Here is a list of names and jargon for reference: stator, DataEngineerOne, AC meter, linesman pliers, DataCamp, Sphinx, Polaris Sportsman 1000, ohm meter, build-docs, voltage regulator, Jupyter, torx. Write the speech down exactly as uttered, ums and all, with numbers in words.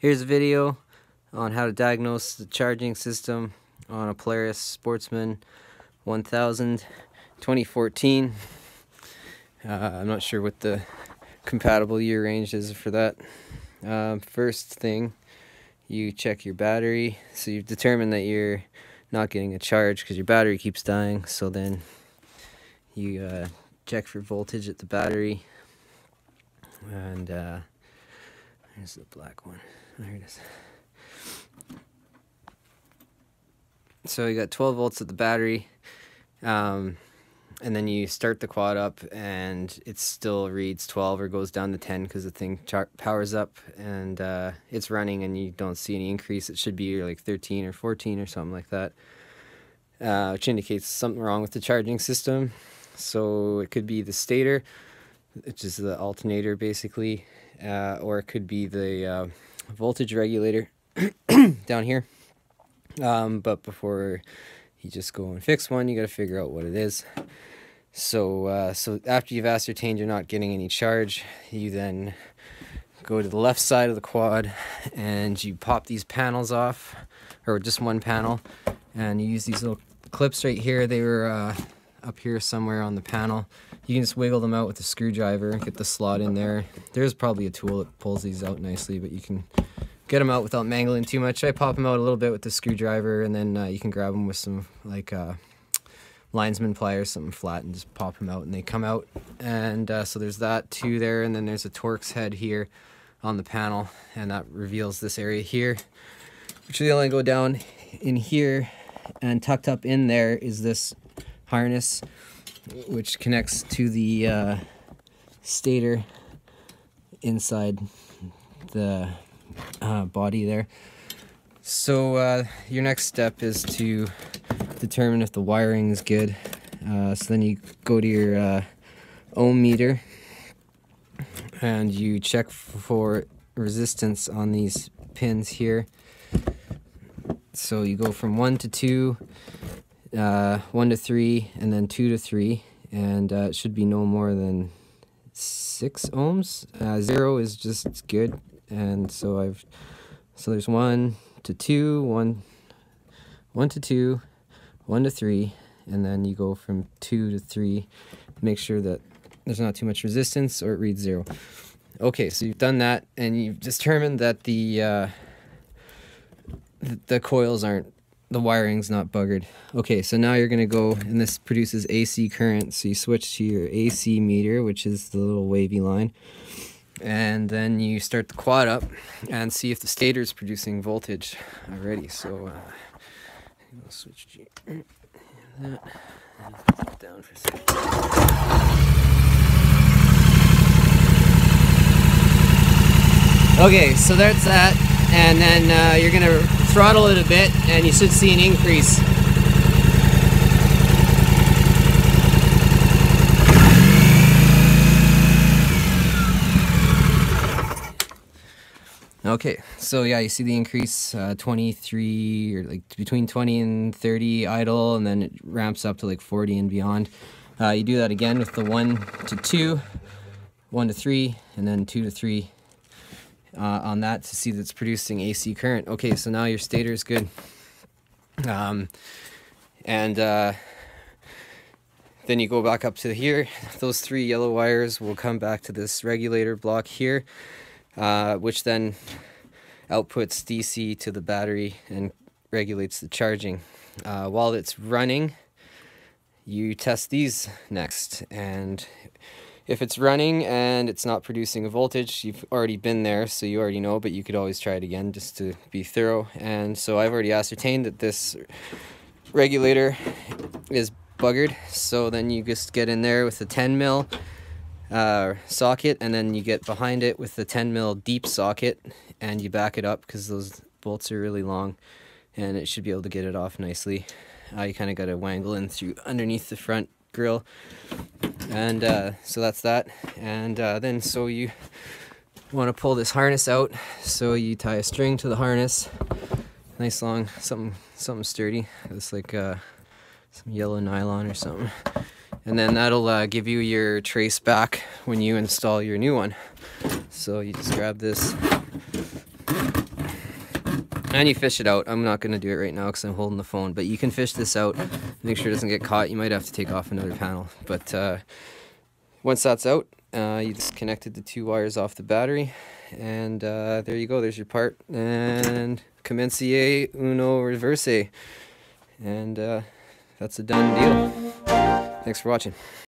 Here's a video on how to diagnose the charging system on a Polaris Sportsman one thousand twenty fourteen. Uh, I'm not sure what the compatible year range is for that. Um, first thing, you check your battery. So you've determined that you're not getting a charge because your battery keeps dying. So then you uh, check for voltage at the battery. And uh, there's the black one. There it is. So you got twelve volts at the battery, um, and then you start the quad up and it still reads twelve or goes down to ten because the thing char powers up and uh, it's running and you don't see any increase. It should be like thirteen or fourteen or something like that, uh, which indicates something wrong with the charging system. So it could be the stator, which is the alternator basically, uh, or it could be the uh, voltage regulator down here. Um, but before you just go and fix one, you got to figure out what it is. So, uh, so after you've ascertained you're not getting any charge, you then go to the left side of the quad and you pop these panels off, or just one panel, and you use these little clips right here. They were uh, up here somewhere on the panel. You can just wiggle them out with a screwdriver and get the slot in there. There's probably a tool that pulls these out nicely, but you can get them out without mangling too much. I pop them out a little bit with the screwdriver, and then uh, you can grab them with some like uh, linesman pliers, something flat, and just pop them out and they come out. And uh, so there's that too there, and then there's a Torx head here on the panel, and that reveals this area here, which they only go down in here, and tucked up in there is this harness which connects to the uh, stator inside the Uh, body there. So uh, your next step is to determine if the wiring is good. Uh, so then you go to your uh, ohm meter and you check for resistance on these pins here. So you go from one to two, uh, one to three, and then two to three, and uh, it should be no more than six ohms. Uh, zero is just good. And so I've, so there's one to two, one, one to two, one to three, and then you go from two to three. Make sure that there's not too much resistance or it reads zero. Okay, so you've done that and you've determined that the, uh, the, the coils aren't, the wiring's not buggered. Okay, so now you're gonna go, and this produces A C current. So you switch to your A C meter, which is the little wavy line. And then you start the quad up and see if the stator is producing voltage already. So uh, I'll switch G that and put it down for a second. Okay, so that's that. And then uh, you're going to throttle it a bit and you should see an increase. Okay, so yeah, you see the increase, uh, twenty-three, or like between twenty and thirty idle, and then it ramps up to like forty and beyond. Uh, you do that again with the one to two, one to three, and then two to three uh, on that to see that it's producing A C current. Okay, so now your stator is good. Um, and uh, then you go back up to here. Those three yellow wires will come back to this regulator block here. Uh, which then outputs D C to the battery and regulates the charging. Uh, while it's running, you test these next, and if it's running and it's not producing a voltage, you've already been there, so you already know, but you could always try it again just to be thorough. And so I've already ascertained that this regulator is buggered, so then you just get in there with the ten mil Uh, socket, and then you get behind it with the ten mil deep socket and you back it up because those bolts are really long and it should be able to get it off nicely. Uh, you kind of got to wangle in through underneath the front grill, and uh, so that's that. And uh, then so you want to pull this harness out, so you tie a string to the harness, nice long something something sturdy. It's like uh, some yellow nylon or something. And then that'll uh, give you your trace back when you install your new one. So you just grab this, And you fish it out. I'm not going to do it right now because I'm holding the phone, but you can fish this out. Make sure it doesn't get caught. You might have to take off another panel. But uh, once that's out, uh, you just connected the two wires off the battery. And uh, there you go. There's your part. And commencie uno reverse. And uh, that's a done deal. Thanks for watching.